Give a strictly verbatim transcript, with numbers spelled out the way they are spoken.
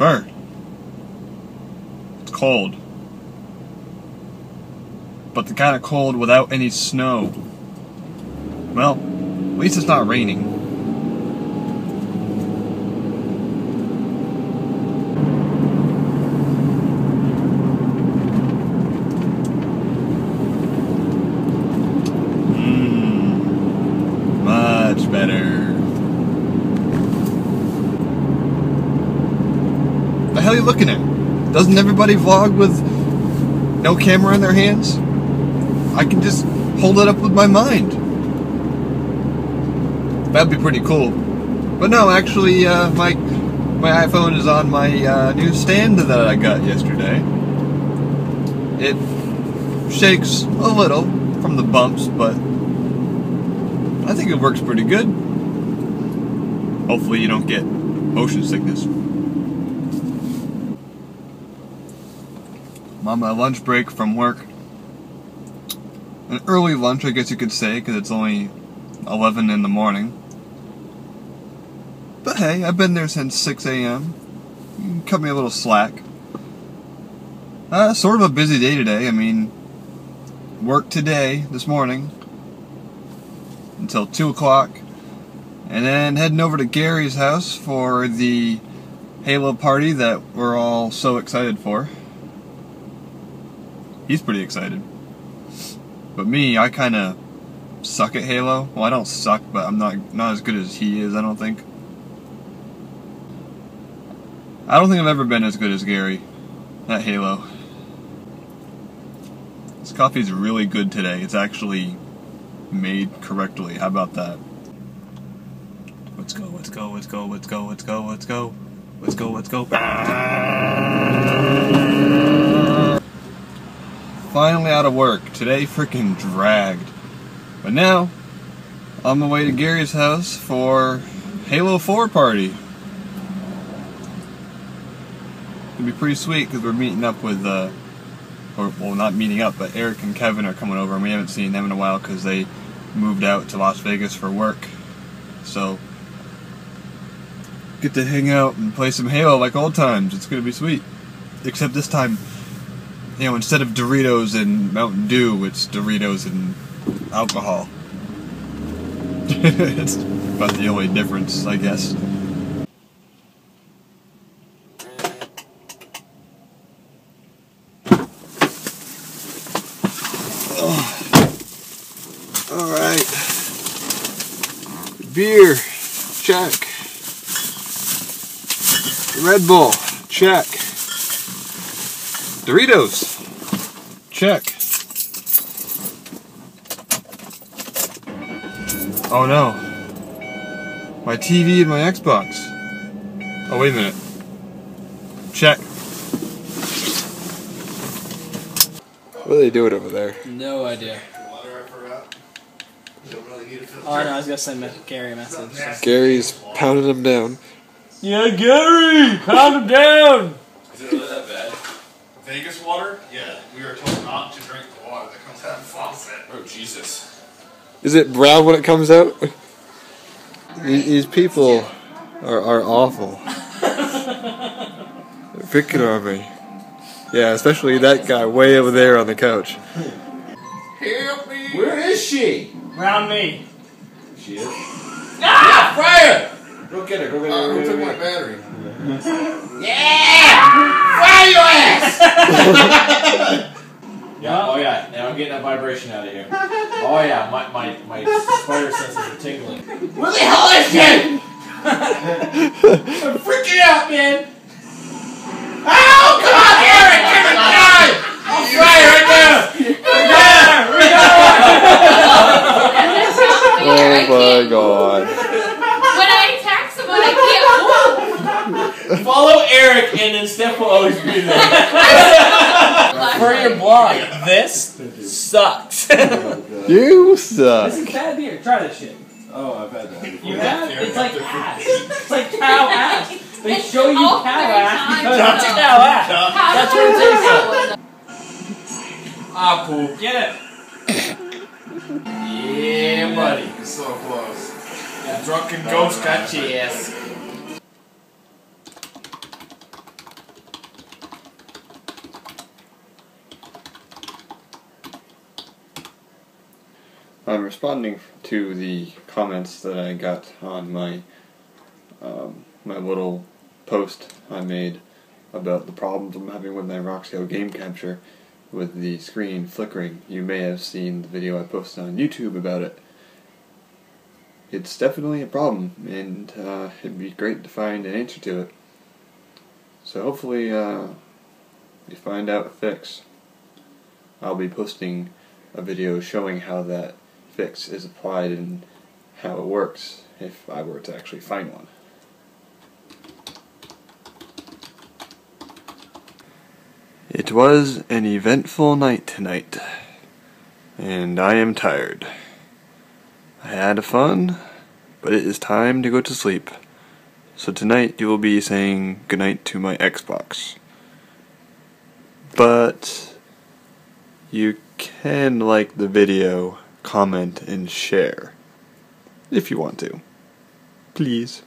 burnt. It's cold. But the kind of cold without any snow. Well, at least it's not raining. Looking at doesn't everybody vlog with no camera in their hands? I can just hold it up with my mind. That'd be pretty cool. But no, actually uh, my my iPhone is on my uh, new stand that I got yesterday. It shakes a little from the bumps, but I think it works pretty good. Hopefully you don't get motion sickness. I'm on my lunch break from work. An early lunch, I guess you could say, because it's only eleven in the morning. But hey, I've been there since six A M You can cut me a little slack. Uh, sort of a busy day today. I mean, work today, this morning, until two o'clock. And then heading over to Gary's house for the Halo party that we're all so excited for. He's pretty excited. But me, I kind of suck at Halo. Well, I don't suck, but I'm not not as good as he is, I don't think. I don't think I've ever been as good as Gary at Halo. This coffee's really good today. It's actually made correctly. How about that? Let's go, let's go, let's go, let's go, let's go, let's go. Let's go, let's go. Finally out of work. Today freaking dragged. But now, on my way to Gary's house for Halo four party. It'll be pretty sweet because we're meeting up with, uh, or well, not meeting up, but Eric and Kevin are coming over, and we haven't seen them in a while because they moved out to Las Vegas for work. So, get to hang out and play some Halo like old times. It's gonna be sweet. Except this time, you know, instead of Doritos and Mountain Dew, it's Doritos and alcohol. It's about the only difference, I guess. Oh. All right. Beer, check. Red Bull, check. Doritos, check. Oh no, my T V and my Xbox. Oh wait a minute, check. What are they doing over there? No idea. Oh no, I was gonna send Gary a message. So. Gary's pounding him down. Yeah, Gary, pound him down. Vegas water? Yeah, we were told not to drink the water that comes out of the faucet. Oh, Jesus. Is it brown when it comes out? These people are, are awful. They're picking on me. Yeah, especially that guy way over there on the couch. Help me! Where is she? Around me. She is? Ah! Fire! Go get her, go get her. Uh, who took my battery? Yeah! Fire your ass! Yeah, oh yeah, now I'm getting that vibration out of here. Oh yeah, my my, my spider senses are tingling. Where the hell is it? I'm freaking out, man! Oh, come on, Eric! Give it time! I'll try it right there! Right there! Right there! Oh my god. Follow Eric and then Steph will always be there. For your blog, this sucks. You suck. This is bad beer. Try this shit. Oh, I've had that before. You have? It's like ass. It's like cow ass. They show you cow ass because it's cow ass. That's what it tastes like. Ah, poop. Get it. Yeah, buddy. You're so close. That drunken ghost got your ass. I'm responding to the comments that I got on my um, my little post I made about the problems I'm having with my Roxio game capture with the screen flickering. You may have seen the video I posted on YouTube about it. It's definitely a problem, and uh, it'd be great to find an answer to it. So hopefully uh, we find out a fix. I'll be posting a video showing how that fix is applied and how it works, if I were to actually find one. It was an eventful night tonight, and I am tired. I had fun, but it is time to go to sleep. So tonight you will be saying goodnight to my Xbox. But you can like the video, comment, and share if you want to. Please.